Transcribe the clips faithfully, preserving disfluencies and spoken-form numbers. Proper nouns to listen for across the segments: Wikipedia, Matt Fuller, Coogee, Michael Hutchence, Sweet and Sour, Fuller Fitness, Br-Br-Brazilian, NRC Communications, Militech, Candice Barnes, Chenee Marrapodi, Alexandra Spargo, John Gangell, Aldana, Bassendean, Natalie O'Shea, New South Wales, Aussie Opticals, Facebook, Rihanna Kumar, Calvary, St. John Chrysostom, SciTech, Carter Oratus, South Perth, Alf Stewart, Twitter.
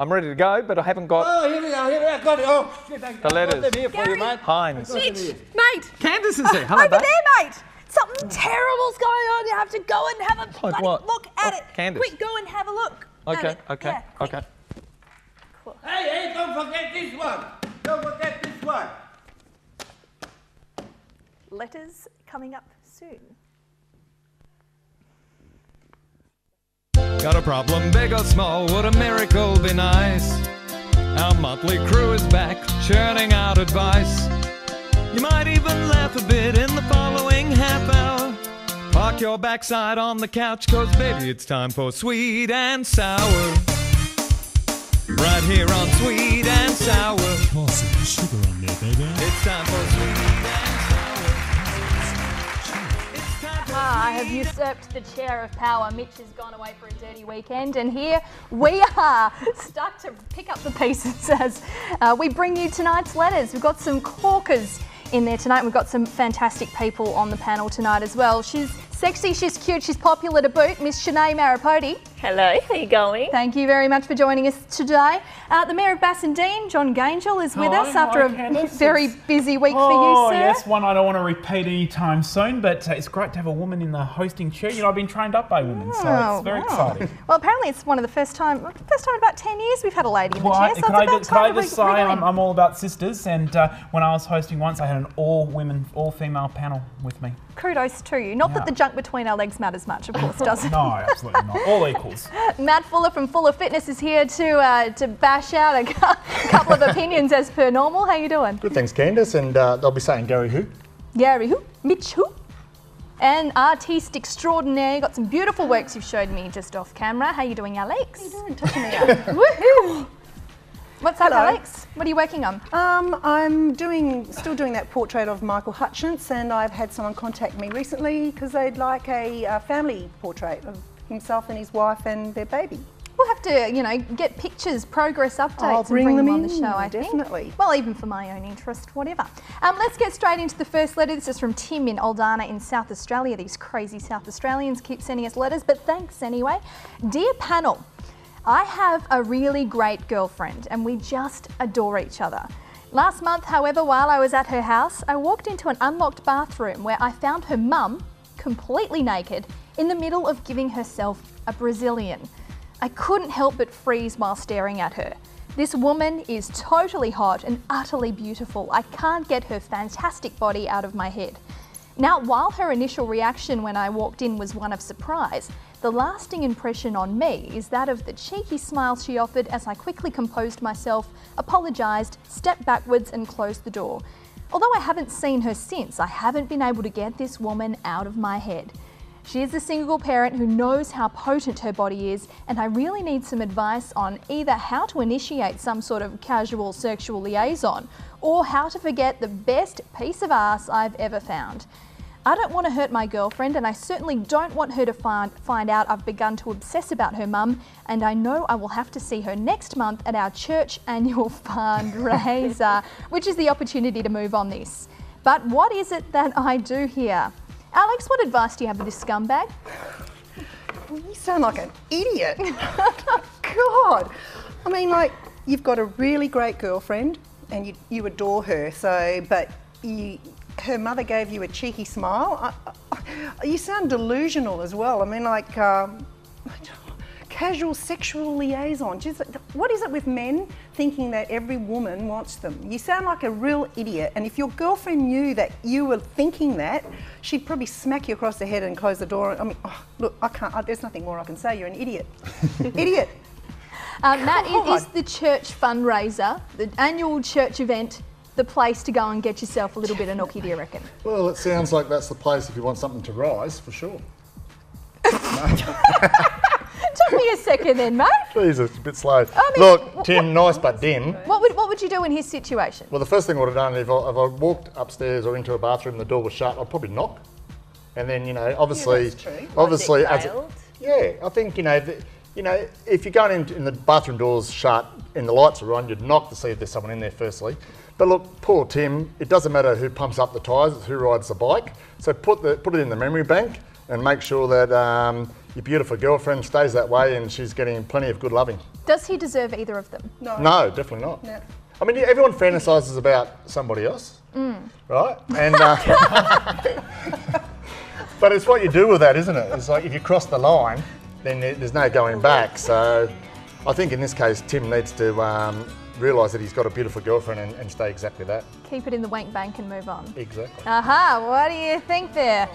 I'm ready to go, but I haven't got... Oh, here we go, here we go. I've got it. Oh, shit, I've got them here for you, mate. Hines. Mitch, mate. Candice is there. Hello, Over babe. there, mate. Something terrible's going on. You have to go and have a like bloody what? look at oh, it. Candice. Quick, go and have a look. Okay, okay, yeah, okay. Cool. Hey, hey, don't forget this one. Don't forget this one. Letters coming up soon. Got a problem, big or small, would a miracle be nice? Our monthly crew is back, churning out advice. You might even laugh a bit in the following half hour. Park your backside on the couch, cause baby it's time for Sweet and Sour. Right here on Sweet and Sour. Oh, some sugar on there, baby. It's time for Sweet and Sour. Ah, I have usurped the chair of power. Mitch has gone away for a dirty weekend, and here we are, stuck to pick up the pieces as uh, we bring you tonight's letters. We've got some corkers in there tonight. We've got some fantastic people on the panel tonight as well. She's sexy, she's cute, she's popular to boot, Miss Chenee Marrapodi. Hello, how are you going? Thank you very much for joining us today. Uh, the Mayor of Bassendean, John Gangell, is with hi, us after hi, a Candice. very busy week oh, for you, sir. Oh, yes, one I don't want to repeat anytime soon, but uh, it's great to have a woman in the hosting chair. You know, I've been trained up by women, oh, so it's very wow. exciting. Well, apparently it's one of the first time, first time in about ten years we've had a lady in well, the chair, so could it's I, about could time I just say I'm, I'm all about sisters, and uh, when I was hosting once, I had an all-women, all-female panel with me. Kudos to you. Not yeah. that the junk between our legs matters much, of course, does it? No, absolutely not. All equals. Matt Fuller from Fuller Fitness is here to uh, to bash out a couple of opinions as per normal. How you doing? Good, thanks, Candice. And uh, they'll be saying Gary who? Gary who? Mitch who? And artiste extraordinaire. You got some beautiful works you've showed me just off camera. How you doing, Alex? How you doing? Touching me up. Woohoo! What's up, Hello. Alex? What are you working on? Um, I'm doing, still doing that portrait of Michael Hutchence, and I've had someone contact me recently because they'd like a uh, family portrait of himself and his wife and their baby. We'll have to, you know, get pictures, progress updates, I'll bring and bring them, them on in, the show, I definitely. think. Well, even for my own interest, whatever. Um, let's get straight into the first letter. This is from Tim in Aldana in South Australia. These crazy South Australians keep sending us letters, but thanks anyway. Dear panel, I have a really great girlfriend and we just adore each other. Last month, however, while I was at her house, I walked into an unlocked bathroom where I found her mum, completely naked, in the middle of giving herself a Brazilian. I couldn't help but freeze while staring at her. This woman is totally hot and utterly beautiful. I can't get her fantastic body out of my head. Now, while her initial reaction when I walked in was one of surprise, the lasting impression on me is that of the cheeky smile she offered as I quickly composed myself, apologised, stepped backwards and closed the door. Although I haven't seen her since, I haven't been able to get this woman out of my head. She is a single parent who knows how potent her body is, and I really need some advice on either how to initiate some sort of casual sexual liaison or how to forget the best piece of ass I've ever found. I don't want to hurt my girlfriend, and I certainly don't want her to find, find out I've begun to obsess about her mum, and I know I will have to see her next month at our church annual fundraiser, which is the opportunity to move on this. But what is it that I do here? Alex, what advice do you have for this scumbag? You sound like an idiot. God. I mean, like, you've got a really great girlfriend and you, you adore her, so, but you... her mother gave you a cheeky smile. I, I, you sound delusional as well. I mean, like, um, casual sexual liaison. Just, what is it with men thinking that every woman wants them? You sound like a real idiot. And if your girlfriend knew that you were thinking that, she'd probably smack you across the head and close the door. I mean, oh, look, I can't, I, there's nothing more I can say. You're an idiot. Idiot. Uh, Matt, is the church fundraiser, the annual church event, the place to go and get yourself a little bit of nookie, do you reckon? Well, it sounds like that's the place if you want something to rise, for sure. Took me a second then, mate. Jesus, a bit slow. I mean, look, Tim, nice but dim. What would, what would you do in his situation? Well, the first thing I would have done, if I, if I walked upstairs or into a bathroom and the door was shut, I'd probably knock. And then, you know, obviously... Yeah, that's true. Obviously, as a, yeah, I think, you know... The, You know, if you're going in and the bathroom door's shut and the lights are on, you'd knock to see if there's someone in there firstly. But look, poor Tim, it doesn't matter who pumps up the tyres, it's who rides the bike. So put the put it in the memory bank and make sure that um, your beautiful girlfriend stays that way and she's getting plenty of good loving. Does he deserve either of them? No. No, definitely not. No. I mean, everyone fantasises about somebody else, mm. right? And uh, but it's what you do with that, isn't it? It's like if you cross the line, then there's no going back. So I think in this case, Tim needs to um, realise that he's got a beautiful girlfriend and, and stay exactly that. Keep it in the wank bank and move on. Exactly. Aha, what do you think there,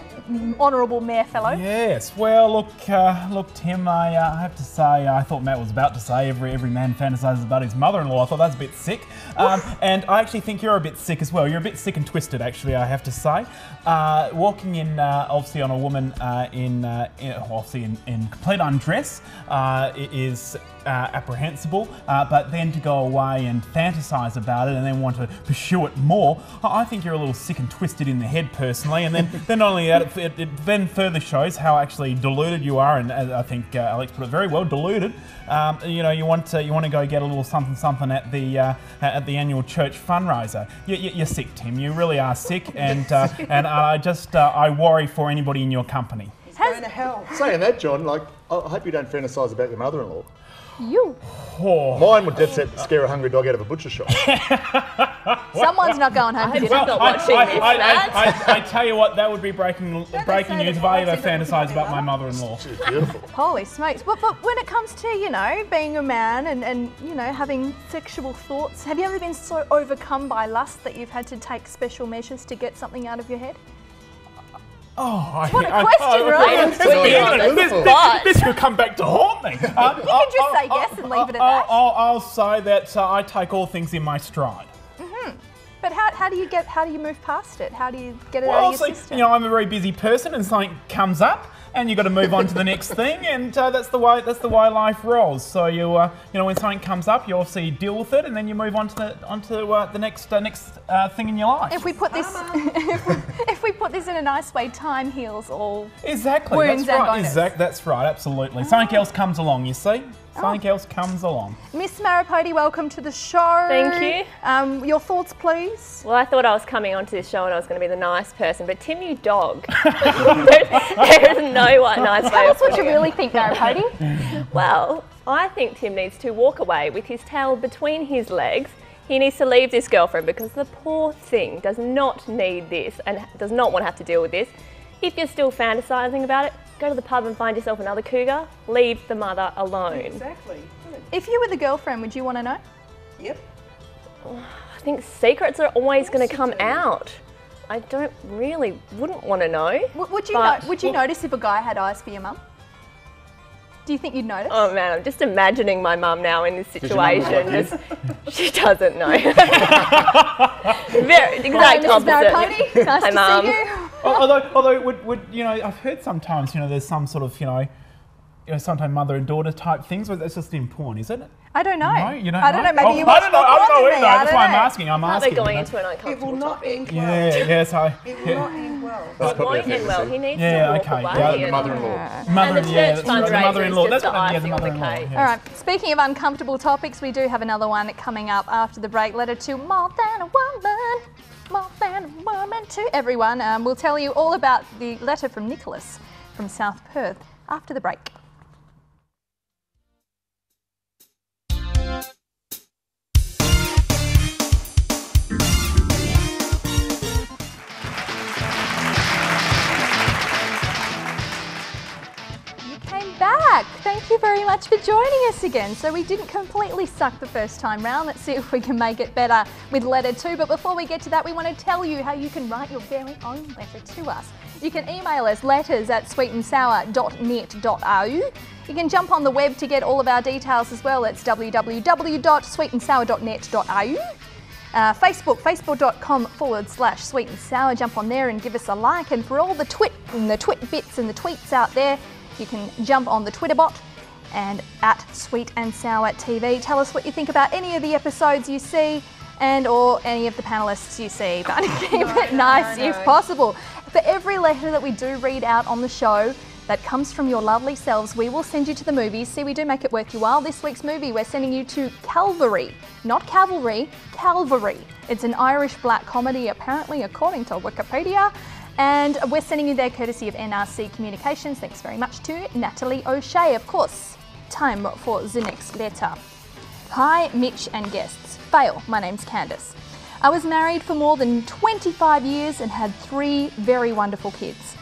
Honourable Mayor Fellow? Yes, well, look, uh, look, Tim, I uh, have to say, I thought Matt was about to say every every man fantasises about his mother-in-law. I thought that's a bit sick. Um, and I actually think you're a bit sick as well. You're a bit sick and twisted, actually, I have to say. Uh, walking in, uh, obviously, on a woman uh, in, uh, in, obviously, in, in complete undress uh, is uh, apprehensible, uh, but then to go away and fantasise about it and then want to pursue it more, I think you're a little sick and twisted in the head personally, and then, then not only that, it, it then further shows how actually deluded you are, and uh, I think uh, Alex put it very well, deluded. Um, you know, you want to you want to go get a little something something at the uh, at the annual church fundraiser. You, you, you're sick, Tim. You really are sick, and uh, and I just uh, I worry for anybody in your company. He's going to hell. Saying that, John, like I hope you don't fantasise about your mother-in-law. You. Oh. Mine would dead set scare a hungry dog out of a butcher shop. Someone's not going home. Well, well, not watching I, this, I, I, I, I tell you what, that would be breaking breaking news if I ever fantasise about my mother-in-law. She's beautiful. Holy smokes! But, but when it comes to you know being a man and and you know having sexual thoughts, have you ever been so overcome by lust that you've had to take special measures to get something out of your head? Oh, what I, a question, I, right? I, I, this, this, this could come back to haunt me. Um, you I'll, can just I'll, say I'll, yes I'll, and leave I'll, it at I'll, that. I'll, I'll say that uh, I take all things in my stride. Mm-hmm. But how, how do you get? How do you move past it? How do you get it well, out of your system? You know, I'm a very busy person, and something comes up, and you've got to move on to the next thing, and uh, that's the way that's the way life rolls. So you, uh, you know, when something comes up, you obviously deal with it, and then you move on to the onto uh, the next uh, next uh, thing in your life. If we put this, if, we, if we put this in a nice way, time heals all exactly, wounds that's right. and Exactly, that's right. Absolutely, oh. Something else comes along. You see. Something oh. else comes along. Miss Marrapodi, welcome to the show. Thank you. Um, your thoughts, please. Well, I thought I was coming onto this show and I was going to be the nice person, but Tim, you dog. there, there is no one nice way. Tell us what you really think, Marrapodi. Well, I think Tim needs to walk away with his tail between his legs. He needs to leave this girlfriend because the poor thing does not need this and does not want to have to deal with this. If you're still fantasising about it, go to the pub and find yourself another cougar. Leave the mother alone. Exactly. If you were the girlfriend, would you want to know? Yep. Oh, I think secrets are always going to come out. I don't really wouldn't want to know. W would you no Would you well, notice if a guy had eyes for your mum? Do you think you'd notice? Oh man, I'm just imagining my mum now in this situation. Just, she doesn't know. Very exact well, opposite. Marrapodi, nice Hi, to mum. see you. although, although, would, would you know? I've heard sometimes, you know, there's some sort of, you know, you know, sometimes mother and daughter type things. But that's just in porn, isn't it? I don't know. No, you don't I know? don't know. Maybe oh, you watch porn. I don't know. I don't know either. That's why I'm asking. I'm asking. They're going into an uncomfortable It will not end well. Yeah, yes, I. It will yeah. not end well. That's it won't end well. He needs yeah, to walk okay. away. Yeah, okay. Mother-in-law. Mother, and the church fundraiser is just icing on the cake. All right. Speaking of uncomfortable topics, we do have another one coming up after the break. Letter to more than a woman. More than a woman to everyone. Um, we'll tell you all about the letter from Nicholas from South Perth after the break. Back. Thank you very much for joining us again. So we didn't completely suck the first time round. Let's see if we can make it better with letter two. But before we get to that, we want to tell you how you can write your very own letter to us. You can email us letters at sweet and sour dot net dot a u. You can jump on the web to get all of our details as well. It's w w w dot sweet and sour dot net dot a u. Uh, Facebook, facebook.com forward slash sweet and sour. Jump on there and give us a like. And for all the twit and the twit bits and the tweets out there, you can jump on the Twitter bot and at Sweet and Sour T V. Tell us what you think about any of the episodes you see and or any of the panellists you see, but keep no, it nice no, no. if possible. For every letter that we do read out on the show that comes from your lovely selves, we will send you to the movies. See, we do make it worth your while. This week's movie, we're sending you to Calvary. Not Cavalry, Calvary. It's an Irish black comedy, apparently, according to Wikipedia. And we're sending you there courtesy of N R C Communications. Thanks very much to Natalie O'Shea, of course. Time for the next letter. Hi, Mitch and guests. Fail, my name's Candice. I was married for more than twenty-five years and had three very wonderful kids.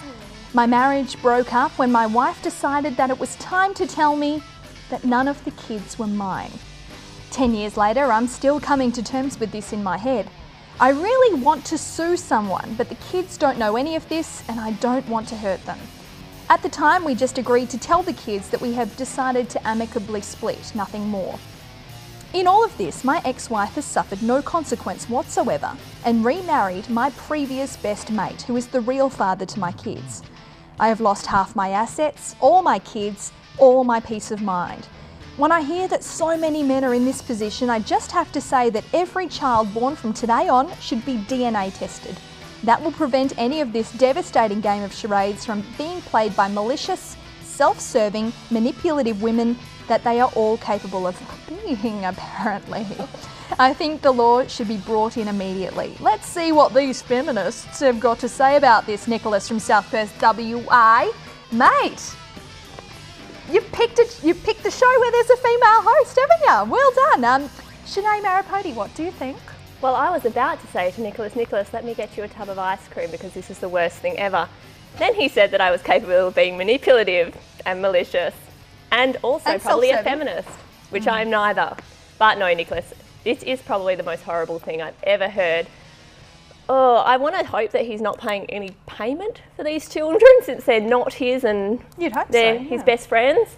My marriage broke up when my wife decided that it was time to tell me that none of the kids were mine. Ten years later, I'm still coming to terms with this in my head. I really want to sue someone, but the kids don't know any of this and I don't want to hurt them. At the time, we just agreed to tell the kids that we have decided to amicably split, nothing more. In all of this, my ex-wife has suffered no consequence whatsoever and remarried my previous best mate, who is the real father to my kids. I have lost half my assets, all my kids, all my peace of mind. When I hear that so many men are in this position, I just have to say that every child born from today on should be D N A tested. That will prevent any of this devastating game of charades from being played by malicious, self-serving, manipulative women that they are all capable of being, apparently. I think the law should be brought in immediately. Let's see what these feminists have got to say about this. Nicholas from South Perth, W A. Mate, you've picked, a, you've picked the show where there's a female host, haven't you? Well done. Um, Chenee Marrapodi, what do you think? Well, I was about to say to Nicholas, Nicholas, let me get you a tub of ice cream because this is the worst thing ever. Then he said that I was capable of being manipulative and malicious and also and probably a feminist, which mm. I am neither. But no, Nicholas, this is probably the most horrible thing I've ever heard. Oh, I want to hope that he's not paying any payment for these children since they're not his and You'd hope they're so, yeah. his best friends.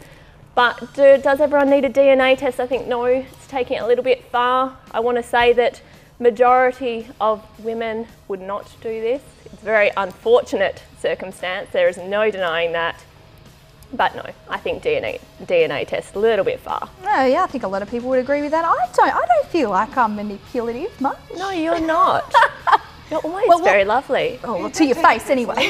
But do, does everyone need a D N A test? I think no, it's taking it a little bit far. I want to say that majority of women would not do this. It's a very unfortunate circumstance, there is no denying that. But no, I think D N A D N A test a little bit far. No, yeah, I think a lot of people would agree with that. I don't I don't feel like I'm manipulative much. No, you're not. You're always well, very well, lovely. Oh, well, to your face anyway.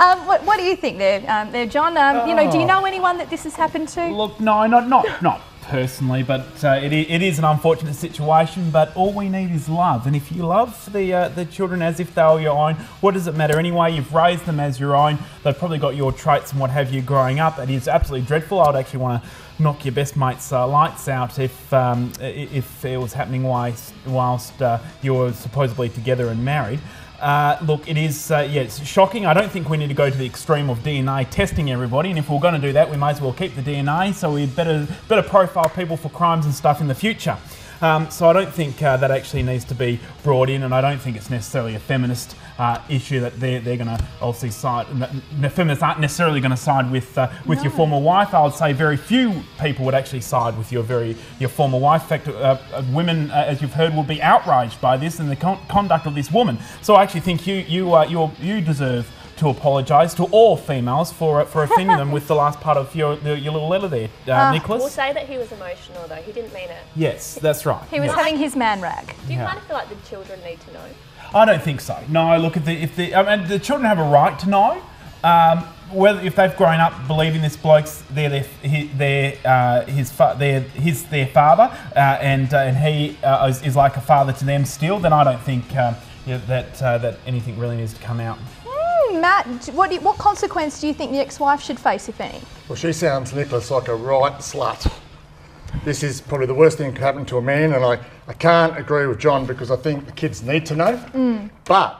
Um, what, what do you think there, um, there John? Um, oh. You know, do you know anyone that this has happened to? Look, no, not not not personally, but uh, it, it is an unfortunate situation. But all we need is love, and if you love the uh, the children as if they were your own, what does it matter anyway? You've raised them as your own. They've probably got your traits and what have you growing up, and it's absolutely dreadful. I would actually want to knock your best mate's uh, lights out if um, if it was happening whilst whilst uh, you were supposedly together and married. Uh, look, it is, uh, yeah, it's shocking. I don't think we need to go to the extreme of D N A testing everybody, and if we're going to do that, we may as well keep the D N A, so we better better profile people for crimes and stuff in the future. Um, so I don't think uh, that actually needs to be brought in, and I don't think it's necessarily a feminist uh, issue that they're, they're going to obviously side. The feminists aren't necessarily going to side with uh, with no. your former wife. I would say very few people would actually side with your very your former wife. In fact, uh, women, uh, as you've heard, will be outraged by this and the con conduct of this woman. So I actually think you you uh, you you deserve to apologise to all females for for offending them with the last part of your your, your little letter there, uh, uh, Nicholas. We'll say that he was emotional though, he didn't mean it. Yes, that's right. He was yeah. having his man rag. Do you yeah. kind of feel like the children need to know? I don't think so. No, look, if the, if the, I mean, the children have a right to know. Um, whether if they've grown up believing this bloke's they're their his their, uh, his, fa their, his their father uh, and uh, and he uh, is, is like a father to them still, then I don't think um, you know, that uh, that anything really needs to come out. Matt, what, what consequence do you think the ex-wife should face, if any? Well, she sounds, Nicholas, like a right slut. This is probably the worst thing that could happen to a man, and I, I can't agree with John because I think the kids need to know. Mm. But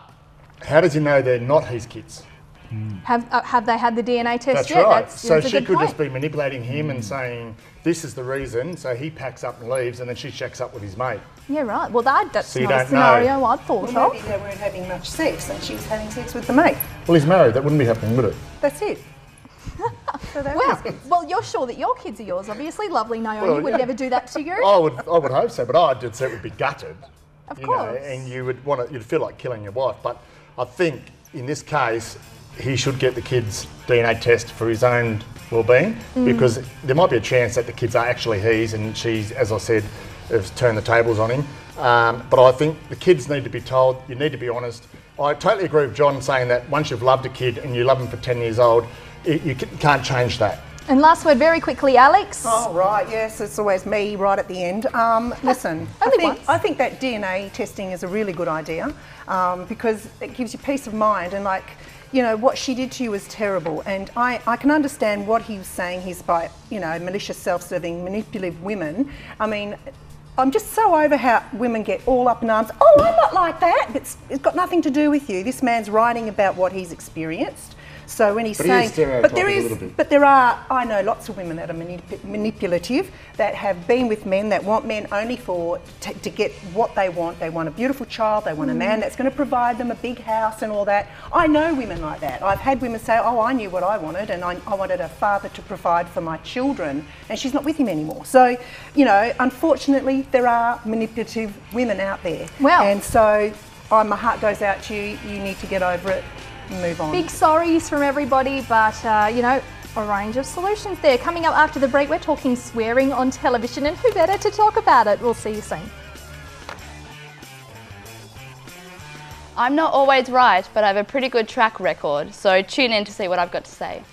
how does he know they're not his kids? Mm. Have, uh, have they had the D N A test that's yet? Right. That's right. So she could point. just be manipulating him mm. and saying, this is the reason, so he packs up and leaves, and then she checks up with his mate. Yeah, right. Well, that, that's so not a scenario know. I'd thought well, of. Maybe they weren't having much sex, and she was having sex with the mate. Well, he's married. That wouldn't be happening, would it? That's it. So well, well, you're sure that your kids are yours, obviously. Lovely Naomi well, would yeah. never do that to you. I would, I would hope so, but I did say it would be gutted. Of you course. Know, and you would want to, you'd feel like killing your wife, but I think in this case, he should get the kids' D N A test for his own well-being mm. because there might be a chance that the kids are actually his and she's, as I said, has turned the tables on him. Um, but I think the kids need to be told, you need to be honest. I totally agree with John saying that once you've loved a kid and you love them for ten years old, it, you can't change that. And last word very quickly, Alex. Oh, right, yes, it's always me right at the end. Um, listen, I think, I think that D N A testing is a really good idea um, because it gives you peace of mind and, like, you know, what she did to you was terrible. And I, I can understand what he was saying. He's by, you know, malicious, self-serving, manipulative women. I mean, I'm just so over how women get all up in arms. Oh, I'm not like that. It's, it's got nothing to do with you. This man's writing about what he's experienced. So when he's but saying, he is but there is, but there are, I know lots of women that are manip manipulative, that have been with men, that want men only for t to get what they want. They want a beautiful child. They want mm. a man that's going to provide them a big house and all that. I know women like that. I've had women say, "Oh, I knew what I wanted, and I, I wanted a father to provide for my children," and she's not with him anymore. So, you know, unfortunately, there are manipulative women out there. Well, and so, oh, my heart goes out to you. You need to get over it. Move on. Big sorries from everybody, but uh, you know, a range of solutions there. Coming up after the break, we're talking swearing on television, and who better to talk about it? We'll see you soon. I'm not always right, but I have a pretty good track record, so tune in to see what I've got to say.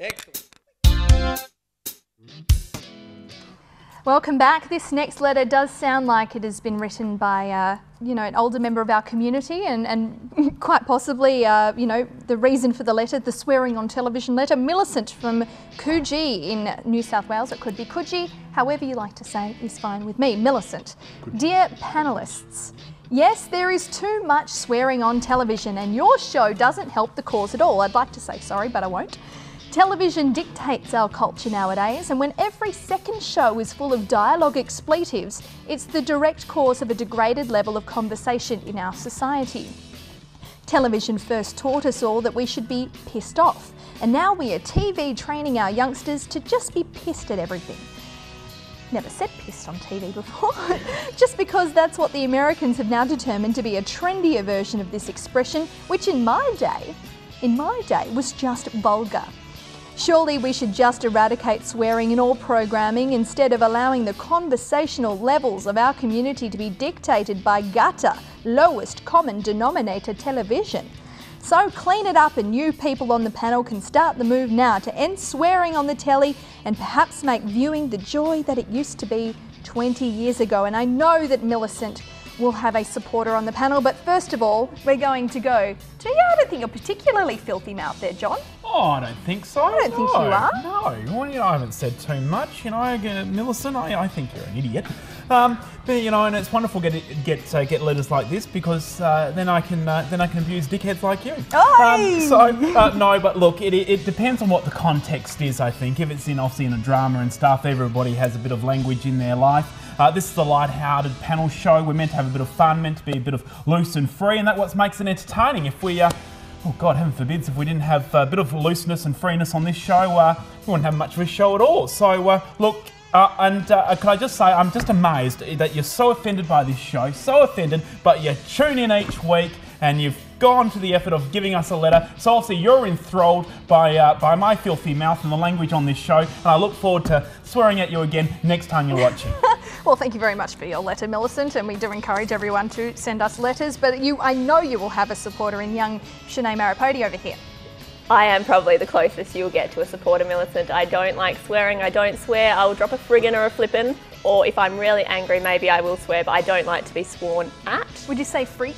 Excellent. Welcome back. This next letter does sound like it has been written by, uh, you know, an older member of our community, and, and quite possibly, uh, you know, the reason for the letter, the swearing on television letter. Millicent from Coogee in New South Wales, it could be Coogee, however you like to say it is fine with me. Millicent, dear panellists, yes, there is too much swearing on television, and your show doesn't help the cause at all. I'd like to say sorry, but I won't. Television dictates our culture nowadays, and when every second show is full of dialogue expletives, it's the direct cause of a degraded level of conversation in our society. Television first taught us all that we should be pissed off, and now we are T V training our youngsters to just be pissed at everything. Never said pissed on T V before. Just because that's what the Americans have now determined to be a trendier version of this expression, which in my day, in my day, was just vulgar. Surely we should just eradicate swearing in all programming instead of allowing the conversational levels of our community to be dictated by gutter, lowest common denominator television. So clean it up, and new people on the panel can start the move now to end swearing on the telly and perhaps make viewing the joy that it used to be twenty years ago. And I know that Millicent will have a supporter on the panel, but first of all, we're going to go to you. I don't think you're particularly filthy mouth there, John. Oh, I don't think so. I don't no, think you are. No, well, you know, I haven't said too much. You know, uh, Millicent, I, I think you're an idiot. Um, but you know, and it's wonderful get get uh, get letters like this, because uh, then I can uh, then I can abuse dickheads like you. Um, so uh, no, but look, it, it depends on what the context is. I think if it's in obviously in a drama and stuff, everybody has a bit of language in their life. Uh, this is a light-hearted panel show. We're meant to have a bit of fun, meant to be a bit of loose and free, and that's what makes it entertaining. If we, uh, oh God, heaven forbids, if we didn't have a bit of looseness and freeness on this show, uh, we wouldn't have much of a show at all. So, uh, look, uh, and uh, can I just say, I'm just amazed that you're so offended by this show, so offended, but you tune in each week, and you've gone to the effort of giving us a letter. So obviously you're enthralled by uh, by my filthy mouth and the language on this show, and I look forward to swearing at you again next time you're watching. Well, thank you very much for your letter, Millicent, and we do encourage everyone to send us letters, but you, I know you will have a supporter in young Chenee Marrapodi over here. I am probably the closest you'll get to a supporter, Millicent. I don't like swearing, I don't swear, I'll drop a friggin' or a flippin', or if I'm really angry maybe I will swear, but I don't like to be sworn at. Would you say freak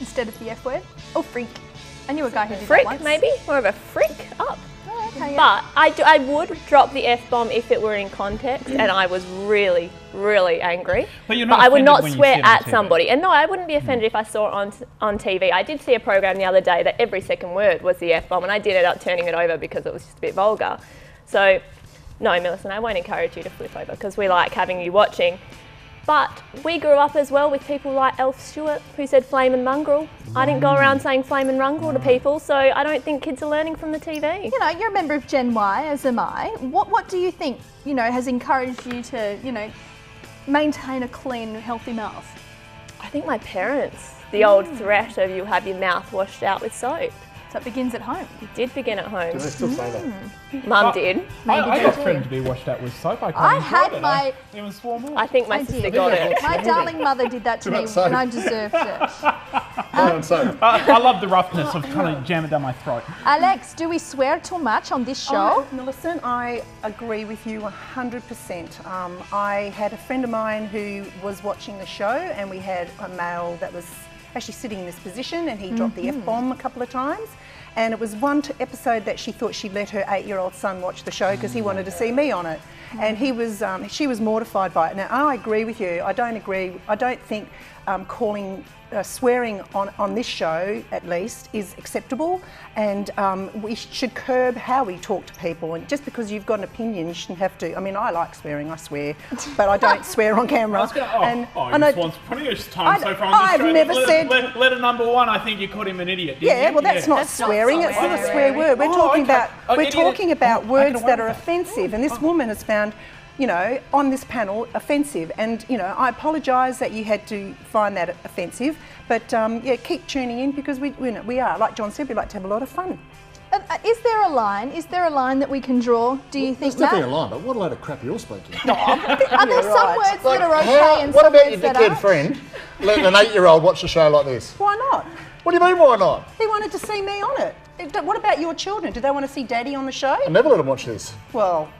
instead of the F word? Oh, freak. I knew a guy who did freak, that once. Maybe? More of a freak up. Oh, okay, yeah. But I, do, I would drop the F-bomb if it were in context and I was really, really angry. But, you're not but I would not swear at somebody. And no, I wouldn't be offended if I saw it on, on T V. I did see a program the other day that every second word was the F-bomb, and I did end up turning it over because it was just a bit vulgar. So, no, Millicent, I won't encourage you to flip over because we like having you watching. But we grew up as well with people like Alf Stewart, who said flame and mongrel. I didn't go around saying flame and mongrel to people, so I don't think kids are learning from the T V. You know, you're a member of Gen Y, as am I. What, what do you think, you know, has encouraged you to, you know, maintain a clean, healthy mouth? I think my parents. The mm. old threat of you'll have your mouth washed out with soap. So it begins at home. It did begin at home. Do they still say that? Mum oh, did. I, I did. got cream to be washed out with soap. I, I had it. my... I, it was warm up. I think my I sister did. got it. My darling mother did that to me and I deserved it. Um, I, I love the roughness of trying to jam it down my throat. Alex, do we swear too much on this show? Oh, Millicent, I agree with you one hundred percent. Um, I had a friend of mine who was watching the show and we had a male that was actually sitting in this position and he mm-hmm. dropped the F-bomb a couple of times. And it was one t episode that she thought she'd let her eight-year-old son watch the show because he wanted to see me on it. And he was, um, she was mortified by it. Now, I agree with you. I don't agree. I don't think um, calling, uh, swearing on, on this show, at least, is acceptable. And um, we should curb how we talk to people. And just because you've got an opinion, you shouldn't have to. I mean, I like swearing, I swear. But I don't swear on camera. I was gonna, oh, and, oh, and I, prettiest time so far on I've show, never letter, said... Letter, letter number one, I think you called him an idiot, didn't yeah, you? Well, that's yeah. not that's swearing. Not it's not a swear word. We're oh, talking okay. about, oh, we're talking about words that are that. offensive. Oh, and this oh. woman has found... you know, on this panel, offensive. And, you know, I apologise that you had to find that offensive, but, um, yeah, keep tuning in because we, we, we are, like John said, we like to have a lot of fun. Uh, is there a line? Is there a line that we can draw, do you well, think, Matt? There's definitely a line, but what a load of crap you're speaking. No, are there some right. words like, that are okay how, and what some words that aren't? What about your dickhead friend letting an eight-year-old watch a show like this? Why not? What do you mean, why not? He wanted to see me on it. What about your children? Do they want to see Daddy on the show? I never let them watch this. Well...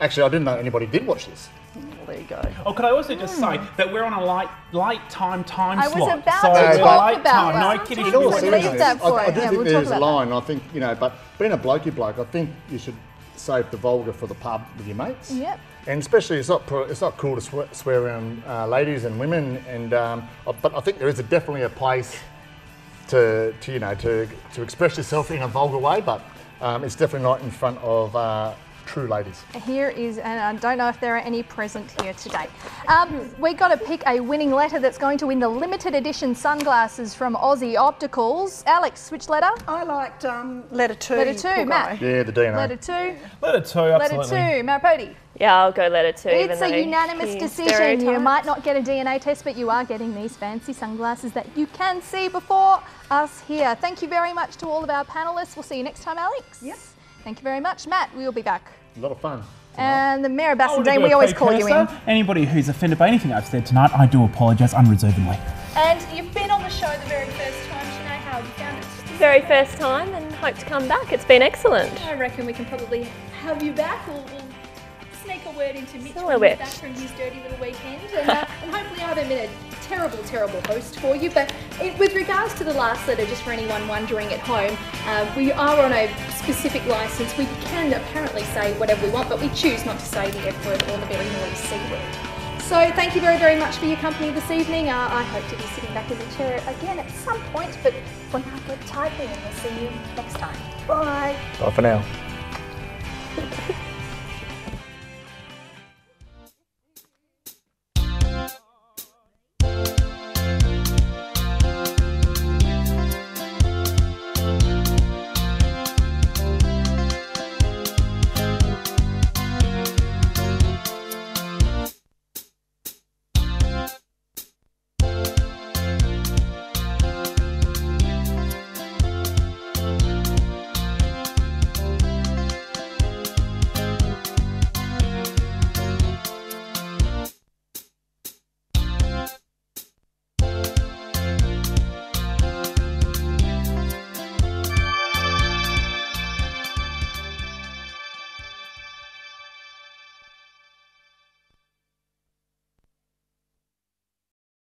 Actually, I didn't know anybody did watch this. Well, there you go. Oh, could I also just mm. say that we're on a light, light time time I slot. I was about so to talk late about time. That. No kidding. We'll leave that for I, I do yeah, think we'll there's a line. That. I think you know, but being a blokey bloke, I think you should save the vulgar for the pub with your mates. Yep. And especially, it's not it's not cool to swear, swear around uh, ladies and women. And um, but I think there is a, definitely a place to, to you know to to express yourself in a vulgar way, but um, it's definitely not in front of. Uh, True ladies. Here is, and I don't know if there are any present here today. Um, we've got to pick a winning letter that's going to win the limited edition sunglasses from Aussie Opticals. Alex, which letter? I liked um, letter two. Letter two, Matt. Guy. Yeah, the D N A. Letter two. Letter two, absolutely. Letter two, Marrapodi. Yeah, I'll go letter two. It's even a unanimous decision. Stereotypes. You might not get a D N A test, but you are getting these fancy sunglasses that you can see before us here. Thank you very much to all of our panellists. We'll see you next time, Alex. Yep. Thank you very much, Matt. We'll be back. A lot of fun. Tonight. And the Mayor of Bassendean, we always call you in. Anybody who's offended by anything I've said tonight, I do apologise unreservedly. And you've been on the show the very first time, Chenee. How have you found it? Very first time and hope to come back. It's been excellent. I reckon we can probably have you back. We'll, we'll sneak a word into Mitch when he's back from his dirty little weekend. And, uh, and hopefully I haven't been a terrible, terrible host for you. But it, with regards to the last letter, just for anyone wondering at home, uh, we are on a... specific license, we can apparently say whatever we want, but we choose not to say the F word or the very noisy C word. So thank you very, very much for your company this evening. Uh, I hope to be sitting back in the chair again at some point, but for now, good typing, and we'll see you next time. Bye. Bye for now.